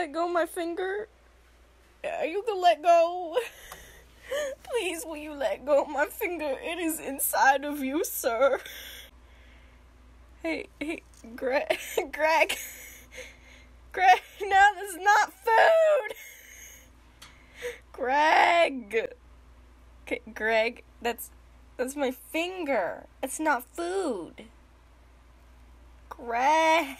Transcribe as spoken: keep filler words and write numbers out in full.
let go of my finger? Yeah, you can let go. Please, will you let go of my finger? It is inside of you, sir. Hey, hey, Greg, Greg, Greg, no, this is not food. Greg, okay, Greg, that's, that's my finger. It's not food. Greg.